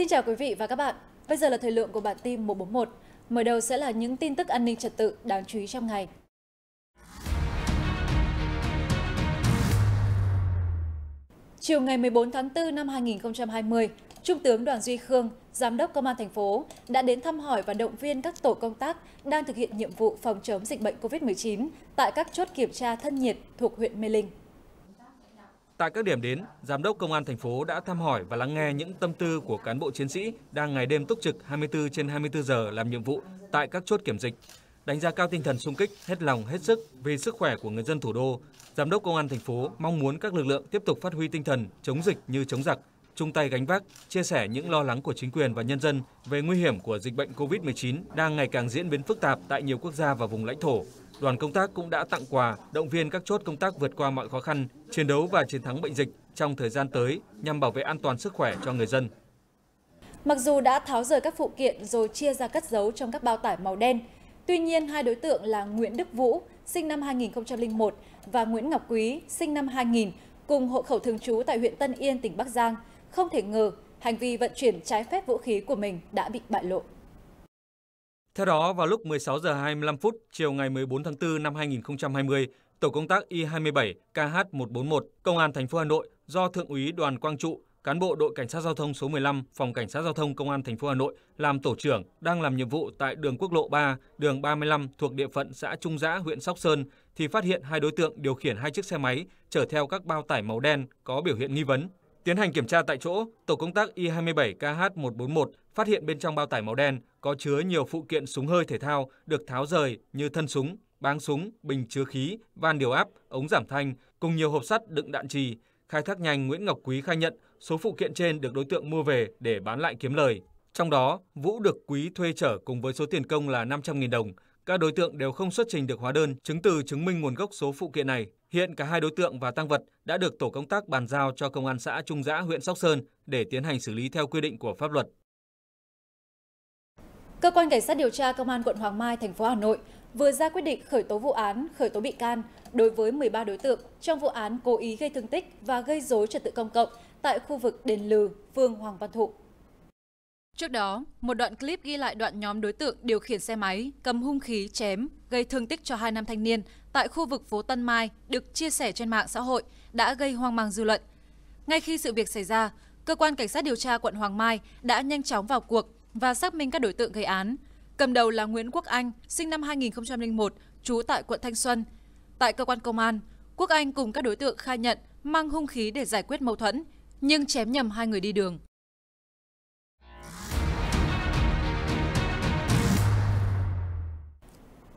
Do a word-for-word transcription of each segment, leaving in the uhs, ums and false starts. Xin chào quý vị và các bạn. Bây giờ là thời lượng của bản tin một bốn một. Mở đầu sẽ là những tin tức an ninh trật tự đáng chú ý trong ngày. Chiều ngày mười bốn tháng tư năm hai nghìn không trăm hai mươi, Trung tướng Đoàn Duy Khương, Giám đốc Công an thành phố đã đến thăm hỏi và động viên các tổ công tác đang thực hiện nhiệm vụ phòng chống dịch bệnh Covid mười chín tại các chốt kiểm tra thân nhiệt thuộc huyện Mê Linh. Tại các điểm đến, Giám đốc Công an thành phố đã thăm hỏi và lắng nghe những tâm tư của cán bộ chiến sĩ đang ngày đêm túc trực hai mươi tư trên hai mươi tư giờ làm nhiệm vụ tại các chốt kiểm dịch. Đánh giá cao tinh thần xung kích, hết lòng, hết sức vì sức khỏe của người dân thủ đô, Giám đốc Công an thành phố mong muốn các lực lượng tiếp tục phát huy tinh thần chống dịch như chống giặc, chung tay gánh vác, chia sẻ những lo lắng của chính quyền và nhân dân về nguy hiểm của dịch bệnh Covid mười chín đang ngày càng diễn biến phức tạp tại nhiều quốc gia và vùng lãnh thổ. Đoàn công tác cũng đã tặng quà, động viên các chốt công tác vượt qua mọi khó khăn, chiến đấu và chiến thắng bệnh dịch trong thời gian tới nhằm bảo vệ an toàn sức khỏe cho người dân. Mặc dù đã tháo rời các phụ kiện rồi chia ra cất giấu trong các bao tải màu đen, tuy nhiên hai đối tượng là Nguyễn Đức Vũ, sinh năm hai nghìn không trăm lẻ một và Nguyễn Ngọc Quý, sinh năm hai nghìn, cùng hộ khẩu thường trú tại huyện Tân Yên, tỉnh Bắc Giang, không thể ngờ hành vi vận chuyển trái phép vũ khí của mình đã bị bại lộ. Theo đó, vào lúc mười sáu giờ hai mươi lăm phút chiều ngày mười bốn tháng tư năm hai nghìn không trăm hai mươi, tổ công tác I hai mươi bảy K H một bốn một Công an thành phố Hà Nội do Thượng úy Đoàn Quang Trụ, cán bộ đội cảnh sát giao thông số mười lăm, phòng cảnh sát giao thông Công an thành phố Hà Nội làm tổ trưởng đang làm nhiệm vụ tại đường quốc lộ ba, đường ba mươi lăm thuộc địa phận xã Trung Giã, huyện Sóc Sơn thì phát hiện hai đối tượng điều khiển hai chiếc xe máy chở theo các bao tải màu đen có biểu hiện nghi vấn. Tiến hành kiểm tra tại chỗ, tổ công tác I hai mươi bảy K H một bốn một phát hiện bên trong bao tải màu đen có chứa nhiều phụ kiện súng hơi thể thao được tháo rời như thân súng, báng súng, bình chứa khí, van điều áp, ống giảm thanh cùng nhiều hộp sắt đựng đạn trì. Khai thác nhanh, Nguyễn Ngọc Quý khai nhận số phụ kiện trên được đối tượng mua về để bán lại kiếm lời. Trong đó, Vũ được Quý thuê chở cùng với số tiền công là năm trăm nghìn đồng. Các đối tượng đều không xuất trình được hóa đơn, chứng từ chứng minh nguồn gốc số phụ kiện này. Hiện cả hai đối tượng và tang vật đã được tổ công tác bàn giao cho Công an xã Trung Giã, huyện Sóc Sơn để tiến hành xử lý theo quy định của pháp luật. Cơ quan Cảnh sát điều tra Công an quận Hoàng Mai, thành phố Hà Nội vừa ra quyết định khởi tố vụ án, khởi tố bị can đối với mười ba đối tượng trong vụ án cố ý gây thương tích và gây rối trật tự công cộng tại khu vực Đền Lừ, phường Hoàng Văn Thụ. Trước đó, một đoạn clip ghi lại đoạn nhóm đối tượng điều khiển xe máy, cầm hung khí chém, gây thương tích cho hai nam thanh niên tại khu vực phố Tân Mai được chia sẻ trên mạng xã hội đã gây hoang mang dư luận. Ngay khi sự việc xảy ra, Cơ quan Cảnh sát điều tra quận Hoàng Mai đã nhanh chóng vào cuộc và xác minh các đối tượng gây án. Cầm đầu là Nguyễn Quốc Anh, sinh năm hai nghìn không trăm lẻ một, trú tại quận Thanh Xuân. Tại cơ quan công an, Quốc Anh cùng các đối tượng khai nhận mang hung khí để giải quyết mâu thuẫn, nhưng chém nhầm hai người đi đường.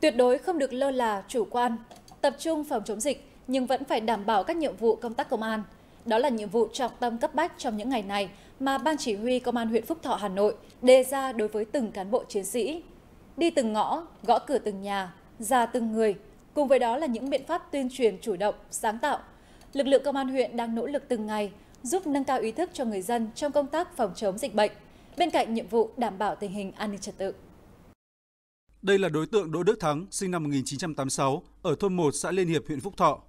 Tuyệt đối không được lơ là, chủ quan, tập trung phòng chống dịch nhưng vẫn phải đảm bảo các nhiệm vụ công tác công an. Đó là nhiệm vụ trọng tâm cấp bách trong những ngày này mà Ban Chỉ huy Công an huyện Phúc Thọ, Hà Nội đề ra đối với từng cán bộ chiến sĩ. Đi từng ngõ, gõ cửa từng nhà, ra từng người. Cùng với đó là những biện pháp tuyên truyền chủ động, sáng tạo. Lực lượng Công an huyện đang nỗ lực từng ngày giúp nâng cao ý thức cho người dân trong công tác phòng chống dịch bệnh, bên cạnh nhiệm vụ đảm bảo tình hình an ninh trật tự. Đây là đối tượng Đỗ Đức Thắng, sinh năm một nghìn chín trăm tám mươi sáu, ở thôn một, xã Liên Hiệp, huyện Phúc Thọ.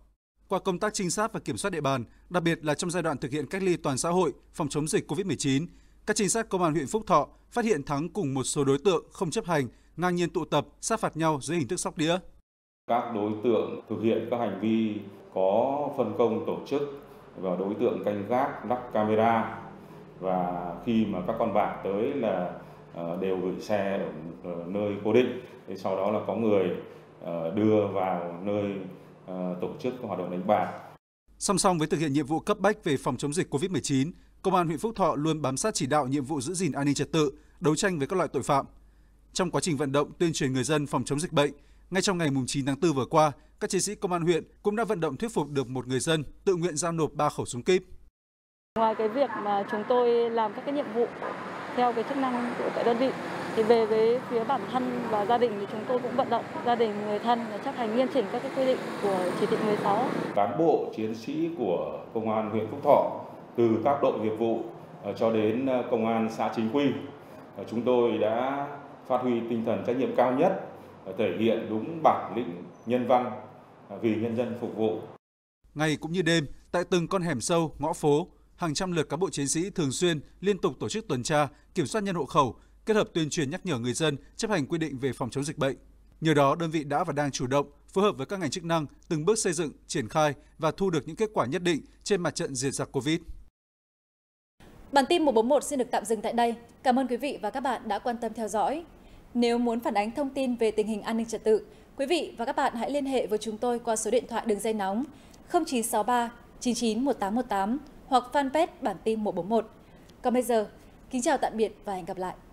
Qua công tác trinh sát và kiểm soát địa bàn, đặc biệt là trong giai đoạn thực hiện cách ly toàn xã hội, phòng chống dịch Covid mười chín, các trinh sát Công an huyện Phúc Thọ phát hiện Thắng cùng một số đối tượng không chấp hành, ngang nhiên tụ tập, sát phạt nhau dưới hình thức sóc đĩa. Các đối tượng thực hiện các hành vi có phân công tổ chức và đối tượng canh gác, lắp camera, và khi mà các con bạc tới là đều gửi xe ở nơi cố định, sau đó là có người đưa vào nơi tổ chức hoạt động đánh bạc. Song song với thực hiện nhiệm vụ cấp bách về phòng chống dịch Covid mười chín, Công an huyện Phúc Thọ luôn bám sát chỉ đạo nhiệm vụ giữ gìn an ninh trật tự, đấu tranh với các loại tội phạm. Trong quá trình vận động tuyên truyền người dân phòng chống dịch bệnh, ngay trong ngày chín tháng tư vừa qua, các chiến sĩ Công an huyện cũng đã vận động thuyết phục được một người dân tự nguyện giao nộp ba khẩu súng kíp. Ngoài cái việc mà chúng tôi làm các cái nhiệm vụ theo cái chức năng của tại đơn vị, thì về với phía bản thân và gia đình thì chúng tôi cũng vận động gia đình, người thân để chấp hành nghiêm chỉnh các cái quy định của chỉ thị mười sáu. Cán bộ chiến sĩ của Công an huyện Phúc Thọ từ các đội nghiệp vụ cho đến công an xã chính quy, chúng tôi đã phát huy tinh thần trách nhiệm cao nhất, thể hiện đúng bản lĩnh nhân văn vì nhân dân phục vụ. Ngày cũng như đêm, tại từng con hẻm sâu, ngõ phố, hàng trăm lượt cán bộ chiến sĩ thường xuyên liên tục tổ chức tuần tra, kiểm soát nhân hộ khẩu, kết hợp tuyên truyền nhắc nhở người dân chấp hành quy định về phòng chống dịch bệnh. Nhờ đó, đơn vị đã và đang chủ động, phối hợp với các ngành chức năng từng bước xây dựng, triển khai và thu được những kết quả nhất định trên mặt trận diệt giặc Covid. Bản tin một bốn một xin được tạm dừng tại đây. Cảm ơn quý vị và các bạn đã quan tâm theo dõi. Nếu muốn phản ánh thông tin về tình hình an ninh trật tự, quý vị và các bạn hãy liên hệ với chúng tôi qua số điện thoại đường dây nóng không chín sáu ba chín chín một tám một tám hoặc fanpage Bản tin một bốn một. Còn bây giờ, kính chào tạm biệt và hẹn gặp lại.